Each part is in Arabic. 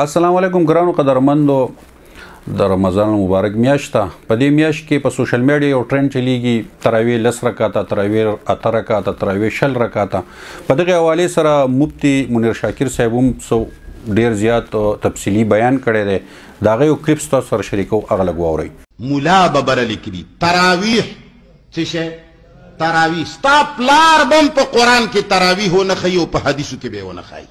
السلام علیکم ګرانو قدرمندو، د رمضان مبارک میاشته په دې میاشت کې په سوشل میډیا یو ټرند چلیږي، تراویح 10 رکعاته، تراویح 8 رکعاته، تراویح 20 رکعاته. په دغه حواله سره مفتي منیر شاکر صاحب هم ډیر زیات تفصیلی بیان کړی دی، دا غو کلیپس تاسو سره شریکو اغلب ووري. مولا ببر لیکلی تراویح څه شي؟ تراویح ستا پلار بم په قران کې تراویح نه خي او په حدیثو کې به ونه خي.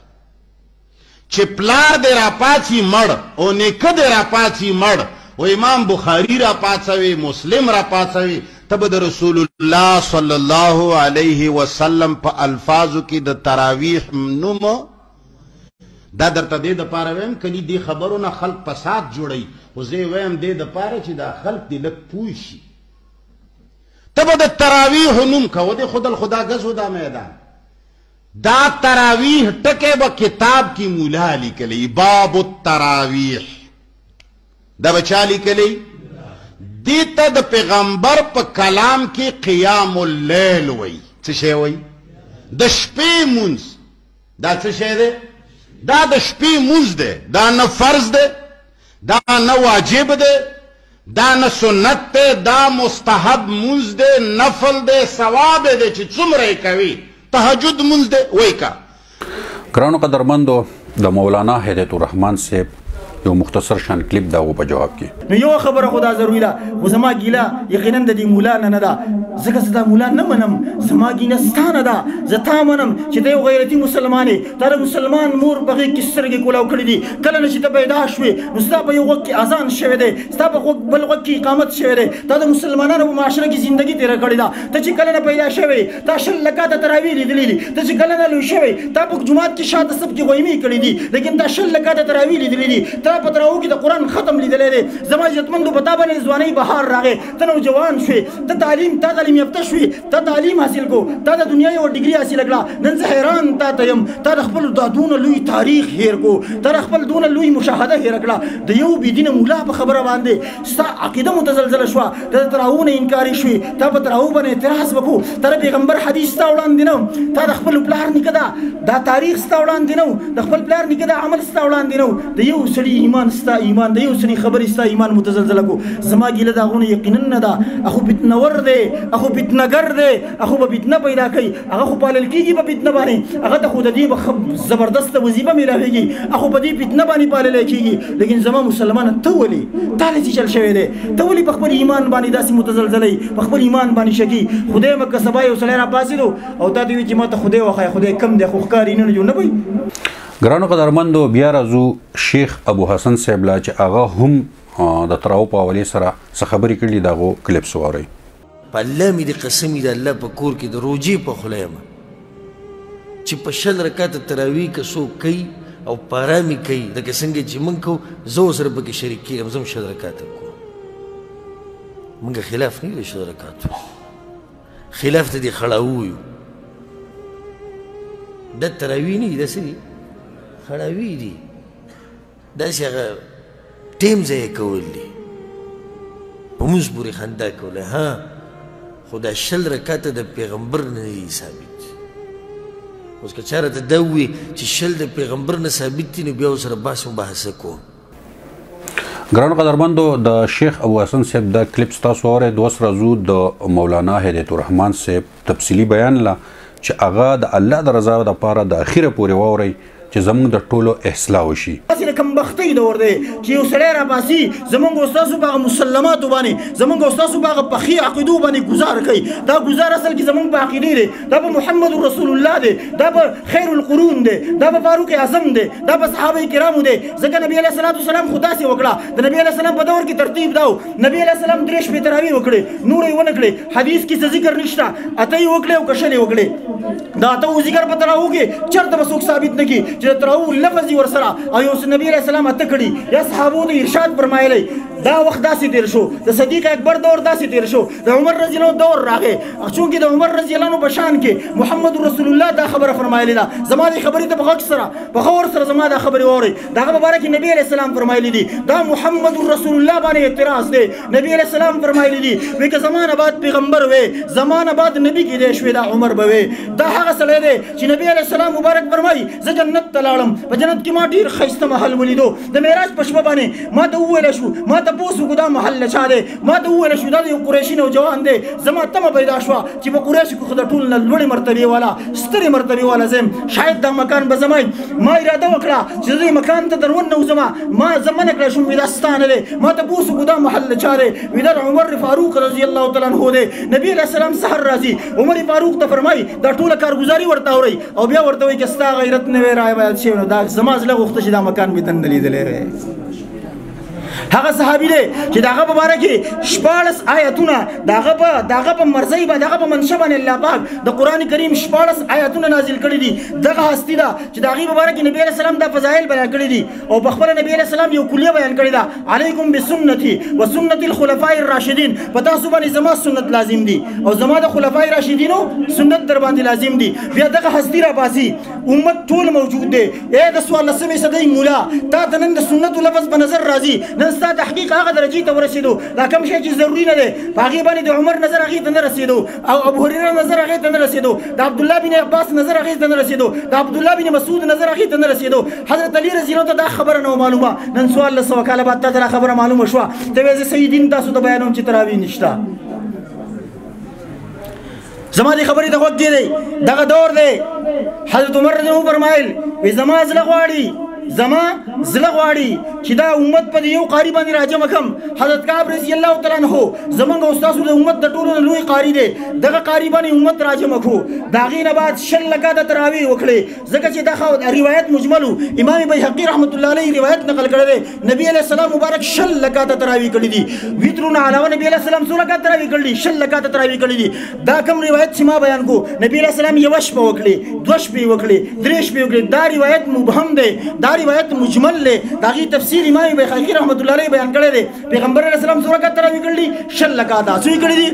چې پلار دې راپاڅي مړ او نیکه دې راپاڅي مړ او امام بخاري راپاڅوي، مسلم راپاڅوي، ته به د رسول الله صلی الله علیه وسلم په الفاظو کې د تراویح نوم دا درته دې دپاره ویم کلي دې خبرو نه خلق فساد جوړوي، خو زه یې ویم دې دپاره چې دا خلق دې لږ پوه شي. ته به د تراویح نوم کوه دې خودل خداګزو دا میدان. دا تراویح ٹکے با کتاب کی مولا لکلی باب التراویح، دا بچا لکلی دیتا دا پیغمبر پا کلام کی قیام اللیل وی چشے وی دا شپی منز، دا چشے دے دا دا شپی منز دے، دا نا فرض دے، دا نا واجب دے، دا نا سنت دے، دا مستحب منز دے، نفل دے، ثواب دے، چی چمرے کوی تحجد منز دے وی کا. کرانو قدرمندو د مولانا هدایت الرحمن صاحب یو مختصر شان کلیپ دا و په جواب کې نو یو خبره خدا ضروری ده، خو زما ګیله یقینا د دې مولا نه ده، ځکه زه دا مولا نه منم، زما ګیله ستا نه ده، زه تا منم چې ته یو غیرتي مسلمان یې، تا د مسلمان مور په غېږ کې سترګې کولاو کړي دي، کله نه چې ته پیدا شوې نو ستا په یو غوږ کې اذان شوی دی، ستا په بل غوږ کې اقامت شوی دی، تا د مسلمانانو په معاشره کې زندگی تېره کړې ده، ته چې کله نه پیدا شوې تا 20 رکعاته تراویح لیدلې دي، ته چې کله نه لوی شوې تا په جومات کې شاته صف کې غویمې کړې دي، لیکن دا 20 رکعاته تراویح لیدلې دي، تا په تراو کې د قرآن ختم لیدلی دی. زما عزتمندو په تا باندې ځوانۍ بهار راغې، ته نوجوان شوې، ته تعلیم یافته شوې، ته تعلیم حاصل کو، تا د دنیا یوه ډیګري حاصله کړه. نن زه حیران تا ته یم، تا د خپل دا دونه لوی تاریخ هیر کو، تا د خپل دونه لوی مشاهده هیره کړه، د یو بېدینه مولا په خبره باندې ستا عقیده متزلزله شوه، ته د تراو نه انکارې شوې، تا په تراو باندې اعتراض وکړو، تا د پیغمبر حدیث ستا وړاندې نه و، تا د خپل پلار نیکه دا تاریخ ستا وړاندې نه و، د خپل پلار نیکه دا عمل ستا وړاندې نه و، د یو سړي ایمان ستا ایمان، د یو سړي خبرې ستا ایمان متزلزله کو. زما ګیله د هغونه یقینا نه ده، اخو فتنور دی، اخو فتنهګر دی، اخو به فتنه پیدا کوي، هغه خو پالل کېږي په فتنه باندې، هغه ته خو د دې به زبردسته وظیفه میلاویږي، اخو په دې فتنه باندې پاللی کېږي. لیکن زما مسلمانه ته ولې تا نه چل شوی دی، ته ولې په خپل ایمان باندې داسې متزلزله، په خپل ایمان باندې شکي؟ خدای مه که سبا یو سړی راپاڅېدو او تا ته وي چې ما ته خدای وښایه، خدای کم دی خو ښکاري نه جوړ نه بوي. ګرانو قدرمندو بیا راځو شیخ ابو حسن صاحب لا، چې هغه هم د تراو په حوالې سره څه خبرې کړي د هغو کلیپس واورئ. په الله مې دې قسم وي د الله په کور کې د روجې په خوله یم چې په 20 رکعاته تراویح که څوک کوي او په ارامي کوي، لکه څنګه چې موږ کوو، زه ورسره پکې شریک کېږم، زه هم 20 رکعاته کوم، موږ خلاف نه یو 20 رکعاتو خلاف ته دې خړاو یو، دا تراویح نه دا څه خړاوي دي، داسې هغه ټیم ځای کول دي، په موږ پورې خندا کوله. ها خو دا 20 رکعاته د پیغمبر نه دي ثابت، اوس که چاره ته دا ووي چې 20 د پیغمبر نه ثابت دي نو بیا ورسره بحث مباحثه کوو. ګرانو قدرمندو د شیخ ابو حسن صاحب دا کلیپ ستاسو واورئ، د اوس راځو د مولانا هدایت الرحمن صاحب تفصیلي بیان له، چې هغه د الله د رضا دپاره د اخیره پورې واورئ چې زمونږ د ټولو اصلاح وشي. داسې د کمبختۍ دور دی چې یو سړی راپاسي، زمونږ استاسو په هغه مسلماتو باندې، زمونږ استاسو په هغه پخي عقیدو باندې ګزار کوي. دا ګزار اصل کې زمونږ په عقیدې دی، دا په محمد رسول الله دی، دا په خیر القرون دی، دا په فاروق اعظم دی، دا په صحابه کرامو دی. ځکه نبي علیه صلات وسلام خو داسې وکړه، د نبي علیه سلام په دور کې ترتیب دا و، نبي علیه سلام 3 تراویح وکړې، نور یې ونه کړې، حدیث کې څه ذکر نشته، اته یې وکړې او که شل یې وکړې. دا اته ذکر په تراو کې چېرته به څوک ثابت نه کړي چې تراو لفظ یې ورسره او یو نبي علیه السلام اته کړي یا صحابو ته ارشاد فرمایلی. دا وخت داسې تېر شو، د صدیق اکبر دور داسې تېر شو، د عمر رضی الله دور راغی، چونکې د عمر رضی الله په شان کې محمد رسول الله دا خبره فرمایلې ده. زما دې خبرې ته په غږ سره په غور سره زما دا خبرې واورئ، د هغه په باره کې نبي علیه السلام فرمایلی دي، دا محمد رسول الله باندې اعتراض دی. نبي علیه السلام فرمایلی دي وایي که زما نه بعد پیغمبر وې، زما نه بعد نبي کېدای شوې، دا عمر به وې. دا هغه سړی دی چې نبي علیه السلام مبارک فرمایي زه جنت جنت تلاړم په جنت کې ما ډیر خیسته محل ولیدو د معراج پښبه باندې ما ته وویل شو ما ته پوسو کو دا محل چا دی ما ته وویل شو دا یو قریشي نوجوان دی زما تمه پیدا شوه چې په قریشي کې خود ټول نه لوړې مرتبه والا سترې مرتبه والا زم شاید دا مکان به زما ما اراده وکړه چې دې مکان ته درون نه وزما ما زمونه کړ شو ودا ستانه دی ما ته پوسو کو دا محل چا دی ودا عمر فاروق رضی الله تعالی عنہ دی نبی علیہ السلام سحر راضي عمر فاروق ته فرمای دا ټول کارګزاري ورته اوري او بیا ورته وي چې ستا غیرت نه وی راي شي نو دا زماز له وخت چې دا مکان به تن لیدلې هغه صحابي دی چې داغه په باره کې 14 آیاتونه داغه په مرزي باندې داغه په منشأ باندې الله پاک د قران کریم 14 آیاتونه نازل کړي دي دغه هستی دا چې داغه په باره کې نبی رسول الله د فضایل بیان کړي دي او په خپل نبی رسول الله یو کلیه بیان کړي دا علیکم بسنتي وسنت الخلفاء الراشدین په تاسو باندې زما سنت لازم دي او زما د خلفاء راشدینو سنت در باندې لازم دي بیا دغه هستی را باسي امت ټول موجود دي اے د 19 صدې مولا تا د نن د سنت لفظ په نظر راځي نن دا تحقیق هغه درجه ته ورسېدو دا کوم شی چې ضروري نه دی هغې باندې د عمر نظر هغې ته نه رسېدو او ابوهریره نظر هغې ته نه رسېدو د عبدالله بن عباس نظر هغې ته نه رسېدو د عبدالله بن مسعود نظر هغې ته نه رسېدو حضرت علي رضی الله ته دا خبره نه معلومه نن 1400 کاله بعد ته دا خبره معلومه شوه ته وایې زه سیدین تاسو ته بیانوم چې تراویح نشته زما دې خبرې ته غوږ کېږدئ دغه دور دی حضرت عمر رضی الله فرمایل وایي زما زړه غواړي زما زله غواړي چې دا امت په یو قاری باندې راجم کم حضرت کعب رضی الله تعالی عنہ زمونږ استاد د امت د ټولو لوی قاری دی دغه قاری باندې امت راجم کو داغې نه بعد شل لکه د تراوی وکړي ځکه چې دا روایت مجملو امام بیهقی رحمت الله علیه روایت نقل کړی دی نبی علیه السلام مبارک شل لکه د تراوی کړی دي ویترونه علاوه نبی علیه السلام څو لکه تراوی کړی شل لکه د تراوی کړی دي دا کوم روایت چې ما بیان کو نبی علیه السلام یو شپه وکړي دوه شپې وکړي درې شپې وکړي دا روایت مبهم دی دا روایت مجمل لے داغی تفسیر امام بیهقی رحمت اللہ علیہ بیان کرے دے پیغمبر علیہ السلام سورہ کا تراویح کر دی شل لکا دا سوئی کر دی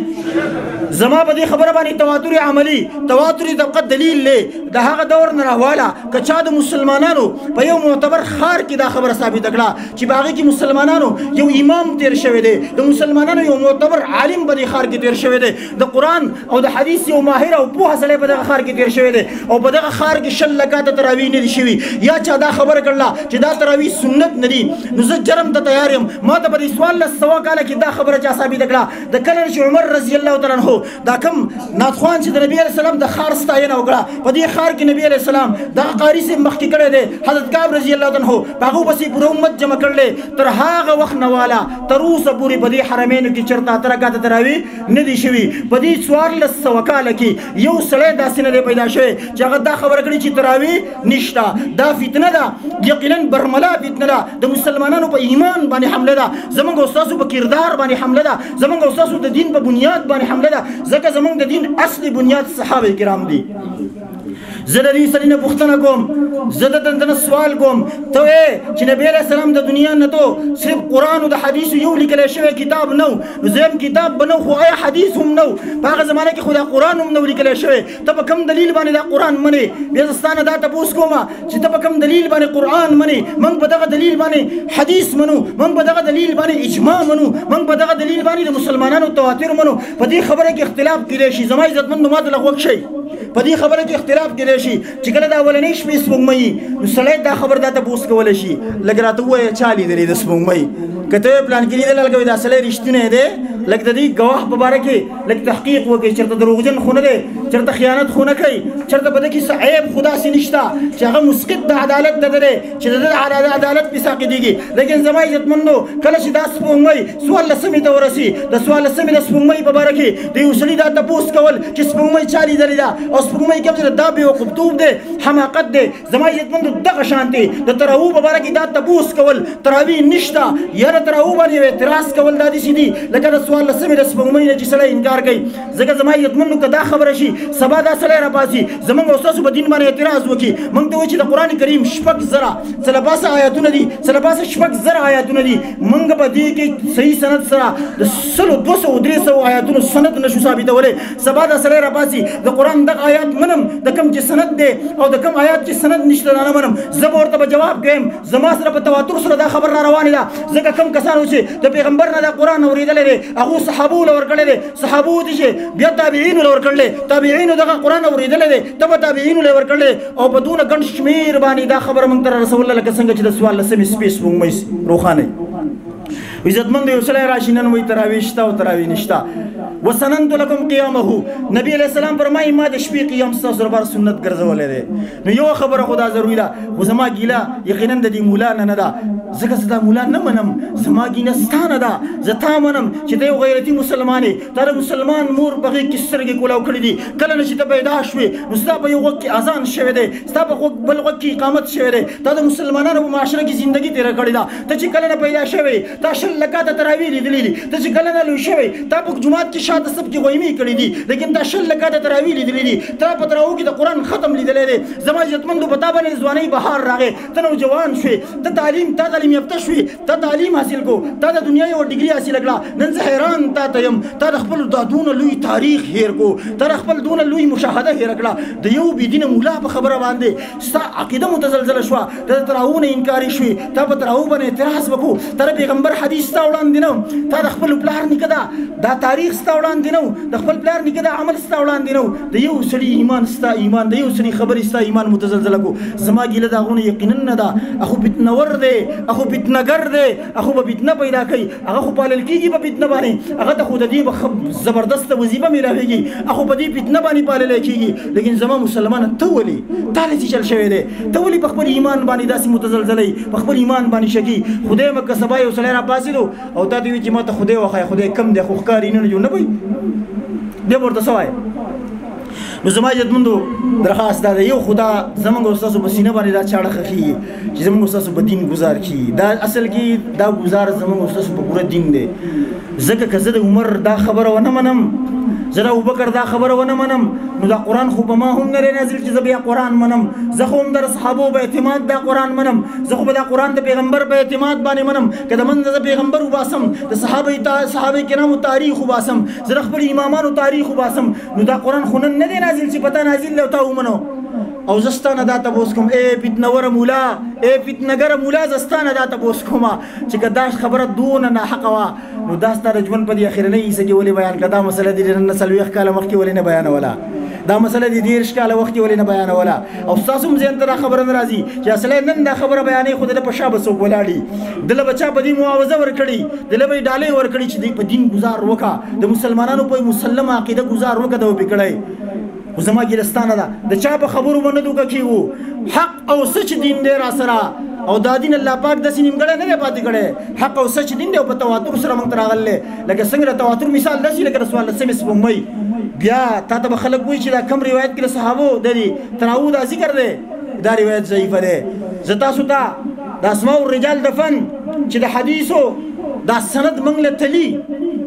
زما بدی خبر بانی تواتر عملی تواتر طبقہ دلیل لے دا هغه دور نه راواله که چا د مسلمانانو په یو معتبر خار کې دا خبره ثابته کړه چې په هغې کې مسلمانانو یو امام تیر شوی دی د مسلمانانو یو معتبر عالم په دې خار کې تیر شوی دی د قرآن او د حدیث یو ماهر او پوه سړی په دغه خار کې تیر شوی دی او په دغه خار کې شل لکاته تراویح نه دي شوي یا چا دا خبره کړله چې دا تراویح سنت نه دي نو زه جرم ته تیار یم ما ته په دې 1400 کاله کې دا خبره چا ثابته کړه د کله چې عمر رضی الله تعالی عنه دا کوم ناتخوان چې د نبي علیه السلام د خار ستاینه وکړه په دې خار کې نبی علیہ السلام دا قاری سے مخکې کړی دی حضرت کعب رضی الله عنه هغو پسې پوره امت جمع کړلې تر هغه وخت نه والا تر اوسه پورې په دې حرمینو کې چېرته اته رکعته تراویح نه دي شوي په دې 1400 کاله کې یو سړی داسې نه دی پیدا شوی چې هغه دا خبره کړي چې تراویح نشته دا فتنه ده یقینا برملا فتنه ده د مسلمانانو په ایمان باندې حمله ده زموږ ستاسو په کردار باندې حمله ده زموږ ستاسو د دین په بنیاد باندې حمله ده ځکه زموږ د دین اصلي بنیاد صحابه کرام دي زه د دې سړي نه پوښتنه کوم زه د دندنه سوال کوم ته وایې چې نبي علیه السلام د دنیا نه تو صرف قرآن او د حدیثو یو لیکلی شوی کتاب نه و زه هم کتاب به نه خو آیا حدیث هم نه و په هغه زمانه کې خو دا قرآن هم نه و لیکلی شوی ته په کوم دلیل باندې دا قرآن منې بیا زه ستا نه دا تپوس کوم چې ته په کوم دلیل باندې قرآن منې موږ په دغه دلیل باندې حدیث منو موږ په دغه دلیل باندې اجماع منو موږ په دغه دلیل باندې د مسلمانانو تواتر منو په دې خبره کې اختلاف کیدای شي زما عزتمندو ما ته لغوږ شئ په دې خبره کې اختلاف کېدای شي چې کله دا اولنۍ شپې سپوږمۍ نو سړی دا خبر دا تپوس کولی شي لږ راته ووایه چا لیدلې د سپوږمۍ که ته یې پلان کې لیدل هلکه وایي دا سړی رښتونی دی لږ د دې ګواه په باره کې لږ تحقیق وکړئ چېرته دروغجن خو نه دی چېرته خیانت خو نه کوي چېرته په ده کې څه عیب خو داسې نشته چې هغه مسقط د عدالت د ده دی چې د ده د عدالت پې ساقطېږي لیکن زما عزتمندو کله چې دا سپوږمۍ 14مې ته ورسي د 14مې د سپوږمۍ په باره کې د یو سړي دا تپوس کول چې سپوږمۍ چا لیدلې ده او سپوږمۍ کوم ځای دا بیوقوفتوب دی حماقت دی زما عزتمندو دغه شانتې د تراویح په باره کې دا تپوس کول تراویح نشته یاره تراویح باندې یو اعتراض کول دا داسې دي لکه د 14مې د سپوږمۍ نه چې سړی انکار کوي ځکه زما عزتمندو که دا خبره شي سبا دا سړی راپاسي زموږ استاسو په دین باندې اعتراض وکړي موږ ته وایي چې د قرآن کریم 6,000 څه له پاسه آیاتونه دي څه له پاسه 6,000 آیاتونه دي موږ په دې کې صحیح سند سره د 100 200 300 آیاتونو سند نشو ثابتولی سبا دا سړی راپاسي د قرآن دغه آیات منم د کوم چې سند دی او د کوم آیات چې سند نشته نه منم زه به ورته به جواب کوم زما سره په تواتر سره دا خبر را روانه ده ځکه کوم کسانو چې د پیغمبر نه دا قرآن اورېدلی دی هغه صحابو لور کړل دي، صحابو دي بیا تابعین لور کړل دي، تابعین دغه قران اوریدل دي، تبه تابعین لور کړل دي، او په دونه ګڼ شمیر باندې دا خبر مونږ ته رسول الله لکه څنګه چې د سوال لسمې سپیس مونږ مې روخانه عزتمند یو سره راشینن وې تراویح شته او تراویح نشته. وسننت لكم قيامه نبی علیہ السلام فرمایي ما د شپې قیام ستاسو لپاره سنت ګرځولې ده. نو یو خبره خدا ضروري ده، خو زما ګیله یقینا د دې مولا نه ده، ځکه زه دا مولا نه منم، زما ګینه ستا نه ده، زه تا منم چې دی یو غیرتي مسلمان یې، تا د مسلمان مور په غېږ کې سترګې کولاو کړي دي، کله نه چې ته پیدا شوې نو ستا په یو غوږ کې اذان شوی دی، ستا په بل غوږ کې اقامت شوی دی، تا د مسلمانانو په معاشره کې زندګي تېره کړې ده، ته چې کله نه پیدا شوې تا شل لکاته تراویح لیدلې دي، ته چې کله نه لوی شوې تا په جومات کې شاته سب کې غویمې کړې دي، لیکن دا شل لکاته تراویح لیدلې دي، تا په تراویح کې د قرآن ختم لیدلی دی. زما عزتمندو په تا باندې ځوانۍ بهار راغې، ته نوجوان شوې، ته تعلیم تا تعلیم یافته شوې، تا تعلیم حاصل کو، تا د دنیا یوه ډیګري حاصله کړه. نن زه حیران تا ته یم، تا د خپل دا دونه لوی تاریخ هیر کو، تا د خپل دونه لوی مشاهده هیره کړه، د یو بېدینه مولا په خبره باندې ستا عقیده متزلزله شوه، ته د تراویح نه انکارې شوې، تا په تراویح باندې اعتراض وکړو، تا د پیغمبر حدیث ستا وړاندې نه و، تا د خپل پلار نیکه دا تاریخ ستا وړاندې نه و، د خپل پلار نیکه دا عمل ستا وړاندې نه و، د یو سړي ایمان ستا ایمان، د یو سړي خبرې ستا ایمان متزلزله کړو. زما ګیله د هغو نه یقینا نه ده، اخو فتنور دی، اخو فتنهګر دی، اخو به فتنه پیدا کوي، هغه خو پالل کېږي په فتنه باندې، هغه ته خو د دې زبردسته وظیفه میلاویږي، اخو په دې فتنه باندې پاللی کېږي. لیکن زما مسلمانه ته ولې تا نه چل شوی دی، ته ولې په خپل ایمان باندې داسې متزلزله یې، په خپل ایمان باندې شکي؟ خدای مه که سبا یو سړی راپاڅېدو او تا ته وي چې ما ته خدای وښایه، خدای کم دی خو ښکاري نه جو نه وي دې ورته څه وایي. نو زما عزتمندو درخواست دا ده، یو خدا زموږ او ستاسو په سینه باندې دا چاړه خښي چې زموږ او ستاسو په دین ګزار کړي. دا اصل کې دا ګزار زموږ او ستاسو په پوره دین دی، ځکه که زه د عمر دا خبره ونه منم، زه د ابوبکر دا خبره ونه منم، نو دا قرآن خو په ما هم نه دی نازل چې زه بیا قرآن منم. زه خو هم د اصحابو په اعتماد دا قرآن منم، زه خو به دا قرآن د پیغمبر په اعتماد باندې منم، که د منځه زه پیغمبر وباسم، د صحابه کرامو تاریخ وباسم، زه د خپلو امامانو تاریخ وباسم، نو دا قرآن خو نن نه دی نازل چې په تا نازل دی او تا ومنو. او زه ستا نه دا تپوس کوم ای فتنهوره مولا، ای فتنهګره مولا، زه ستا نه دا تپوس کومه چې که دا خبره دونه ناحقه وه نو دا ستا د ژوند په دې اخرنۍ حصه کې ولې بیان کړه؟ دا مسله دې نن نه 40 کاله مخکې ولې نه بیانوله؟ دا مسله دې 30 کاله وختې ولې نه بیانوله؟ او ستاسو هم ذهن ته دا خبره نه راځي چې اصلی نن دا خبره بیانوي، خو د ده په شا به څوک ولاړي، دله به چا په دې معاوضه ورکړي، دله به یې ډالۍ ورکړي چې دوی په دین ګزار وکړه، د مسلمانانو په مسلمه عقیده ګزار وکړه دا وبې کړی. خو زما ګیله ستا نه ده، د چا په خبرو به نه دوکه کېږو. حق او سچ دین دی را سره، او دا دین الله پاک داسې نیمګړی نه دی پاتې کړی، حق او سچ دین دی او په تواتر سره موږ ته راغلی دی. لکه څنګه د تواتر مثال داسې لکه د 14مې سپوږمۍ، بیا تا ته به خلک وایي چې دا کم روایت کې د صحابو د دې تناوع دا ذکر دی، دا روایت ضعیفه دی. زه تاسو ته د اسماء الرجال د فن چې د حدیثو دا سند موږ له تلي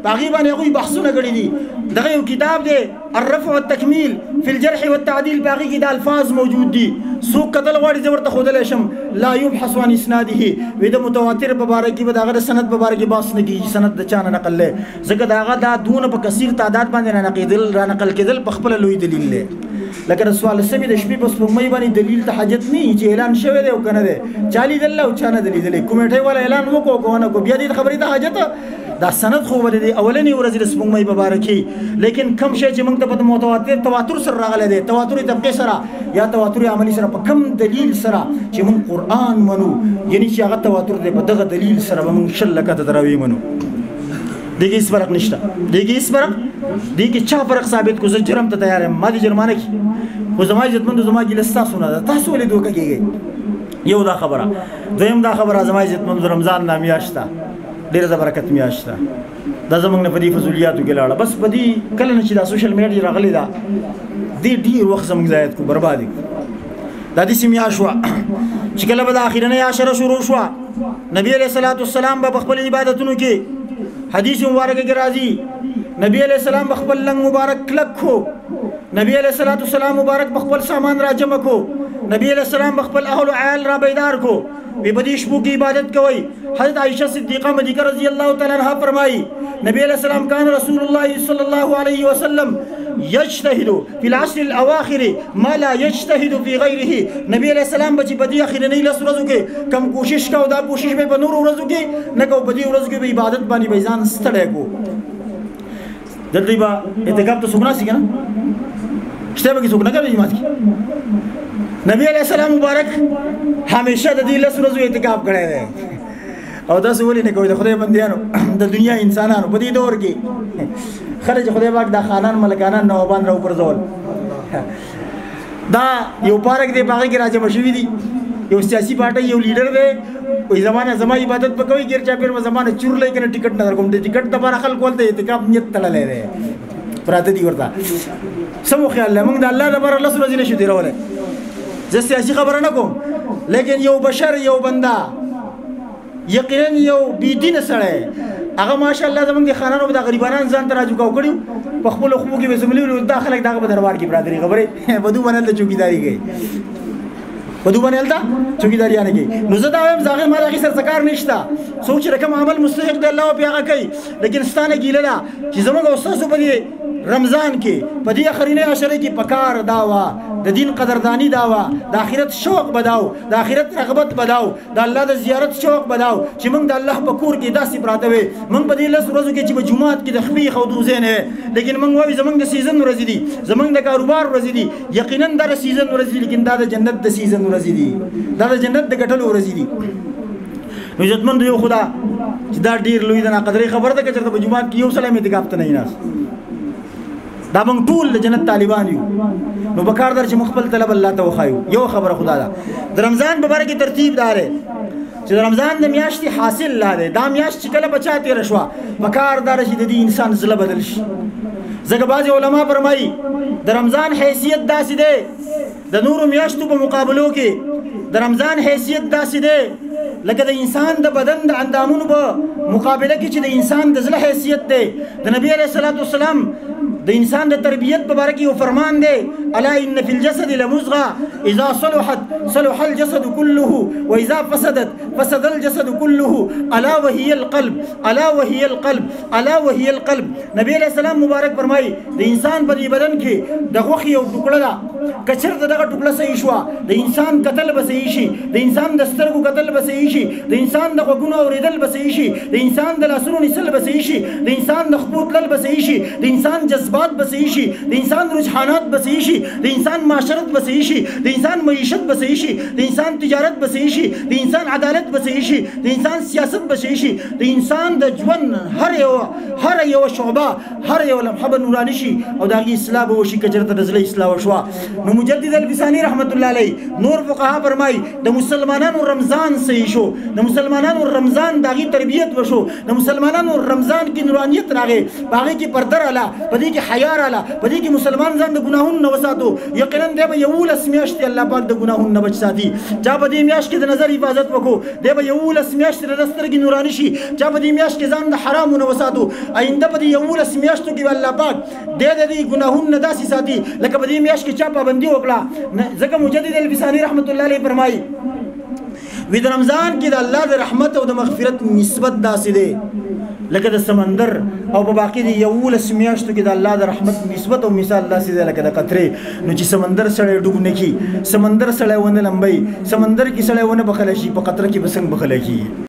په هغې باندې هغوی بحثونه کړي دي، دغه یو کتاب دی الرفع والتکمیل فی الجرح والتعدیل، په هغې کې دا الفاظ موجود دي، څوک کتل غواړي زه ورته ښودلی شم. لا یبحث عن اسناده، وایي د متواتر په باره کې به د هغه د سند په باره کې بحث نه کېږي، سند د چا نه نقل دی، ځکه د هغه دا دونه په کثیر تعداد باندې را نقل کېدل په خپله لوی دلیل دی. لکه د 14مې د شپې په سپوږمۍ باندې دلیل ته حاجت نه وي چې اعلان شوی دی او که نه دی، چا لیدلی او چا نه دی لیدلی، کمیټۍ والا اعلان وکړو او که ونه کړو، بیا دې خبرې ته حاجت. دا سند خو ولې د اولنې ورځې د سپوږمۍ په باره کې، لیکن کم شی چې موږ ته په تواتر سره راغلی دی، تواتري طبقې سره یا تواتري عملي سره، په کم دلیل سره چې موږ قرآن منو، یعنې چې هغه تواتر دی، په دغه دلیل سره به موږ 100 لکاته تراویح منو. دې کې هېڅ فرق نشته، دې کې هېڅ فرق، دې کې چا فرق ثابت کړو؟ زه جرم ته تیار یم، ما دې جرمانه کړي. خو زما عزتمندو زما ګیله ستاسو نه ده، تاسو ولې دوکه کېږئ؟ یو دا خبره. دویم دا خبره زما عزتمندو، رمضان دا میاشت ده ډېره زبرکت میاشت ده، دا زموږ نه په دې فضولیاتو کې لاړه، بس په دې کله نه چې دا سوشل میډیا راغلې ده دې ډېر وخت زموږ ضایعات کو، برباد یې کړو. دا داسې میاشت وه چې کله به د اخرنۍ عشره شروع شوه، نبي علیه صلات السلام به په خپلو عبادتونو کې، حدیث مبارکه کې راځي، نبي علیه السلام به خپل لنګ مبارک کلک کړو، نبي علیه صلات السلام مبارک به خپل سامان را جمع کړو، نبي علیه السلام به خپل اهل و عیال را بیدار کړو، په بدې شپو کې عبادت کوي. حضرت عائشہ صدیقہ مدیکہ رضی الله تعالی عنها فرمایي نبی علیہ السلام کان رسول الله صلی الله علیه وسلم یجتهد فی العشر الاواخر ما لا یجتهد فی غیره. نبی علیہ السلام به په دې اخرنۍ 10 ورځو کې کم کوشش کاوه، دا کوشش به په نورو ورځو کې نه کوو، په دې ورځو کې به عبادت باندې به ځان ستړی کړو. جدري با اعتكاف تو سكنا سي كنا اشتبك سكنا كده جماعه نبي عليه السلام مبارك هميشه د دې له سورو اعتکاف کړي دي او دا سولې نه کوي د خدای بنديانو د دنیا انسانانو په دې دور کې خرج خدای پاک د خانان ملکانان نوابان را وپرځول دا یو پارک دی باغ کې راځي مشوي دي یو سیاسي پارټي یو لیډر دی وې زمانه زما عبادت پکوي ګر چا پیر زمانه چورلې کنه ټیکټ نه درکوم دې ټیکټ د بار خلک ولته اعتکاف نیت تړلې ده پراته دي ورته سمو خیال له موږ د الله د بار الله سره ځینې شو دی راولې زه سیاسي خبره نه کوم لیکن یو بشر یو بندا یقینا یو بی دین سره هغه ماشاءالله زمونږ د خانانو د غریبانان ځان ته راجوګاو کړیو په خپل خو کې زملي داخله دغه په دربار کې برادری خبره بدو باندې چوکیداری کوي بدو باندې چوکیداری نه کوي نو زه دا وایم ځاغه ما دغه سر سکار نشته څوک چې رقم عمل مستحق دی الله بیا کوي لیکن ستانه ګیللا چې زمونږ استاد په رمضان کې په دې اخرینه عشره کې پکار داوا د دین قدردانی داوا د اخرت شوق بداو د اخرت رغبت بداو د الله د زیارت شوق بداو چې موږ د الله په کور کې داسې پراته وي موږ په دې لس ورځو کې چې په جمعات کې د خپل خو دوزه نه لیکن موږ وایو زمونږ د سیزن ورځې دي زمونږ د کاروبار ورځې دي یقینا د سیزن ورځې لیکن دا د جنت د سیزن ورځې دي دا د جنت د ګټلو ورځې دي نو ځتمن دی خدا چې دا ډیر لوی د ناقدرې خبره ده چې په جمعات کې یو سلام اعتکاف ته نه ناس دا موږ ټول د جنت طالبان یو نو بکار در چې مخبل طلب الله ته وخایو یو خبره خدا ده د رمضان په باره کې ترتیب دار چې د رمضان د میاشتې حاصل لاده دا میاشت چې کله بچا تیر شو بکار در چې د دې انسان زله بدل شي ځکه بعض علما فرمایي د رمضان حیثیت داسې دی د نورو میاشتو په مقابلو کې د رمضان حیثیت داسې دی لکه د انسان د بدن د اندامونو په مقابله کې چې د انسان د زړه حیثیت دی د نبی علیه الصلاۃ والسلام د انسان د تربیت په باره کې یو فرمان دی الا ان فی الجسد لمزغه اذا صلحت صلح الجسد كله واذا فسدت فسد الجسد كله الا وهي القلب الا وهي القلب الا وهي القلب نبی علیه السلام مبارک فرمایي د انسان په بدن کې د غوښې یو ټوکړه ده کچر دغه ټوکړه صحیح شوه د انسان قتل به صحیح شي د انسان د سترګو قتل به صحیح شي د انسان د غوږونو اوریدل به صحیح شي د انسان د لاسونو نیسل به صحیح شي د انسان د خپل تل به صحیح شي د انسان جذبات به صحیح شي د انسان رجحانات به صحیح شي د انسان معاشرت به صحیح شي د انسان معیشت به صحیح شي د انسان تجارت به صحیح شي د انسان عدالت به صحیح شي د انسان سیاست به صحیح شي د انسان د ژوند هر یو شعبه هر یو لمحه به نوراني شي او د اصلاح به وشي که چېرته د زړه اصلاح وشوه نو مجدد الفساني رحمت الله علیه نور فقها فرمایي د مسلمانانو رمضان صحیح شو د مسلمانانو رمضان داغي تربیت وشو د مسلمانانو رمضان کې نورانیت راغې باغې کې پردر اله پدې کې حیا رااله پدې کې مسلمان ځان د ګناهونو نه وساتو یقینا دې به یو لس میاشتې الله پاک د ګناهونو نه بچ ساتي چا په دې میاشت کې د نظر حفاظت وکړو دې به یو لس میاشتې د سترګې نورانی شي چا په دې میاشت کې ځان د حرامو نه وساتو آینده په دې یو لس میاشتو کې الله پاک دې ګناهونو نه داسې ساتي لکه په دې میاشت کې چا پابندي وکړه ځکه مجدد الفساني رحمت الله علیه فرمایي وی د رمضان کې د الله د رحمت او د مغفرت نسبت داسې دی لکه د سمندر او په باقي د یولس میاشتو کې د الله د رحمت نسبت او مثال داسې دی لکه د قطرې نو چې سمندر سړی ډوب نه کړي سمندر سړی ونه لمبوي سمندر کې سړی ونه بخلی شي په قطره کې به څنګه بخلی کېږي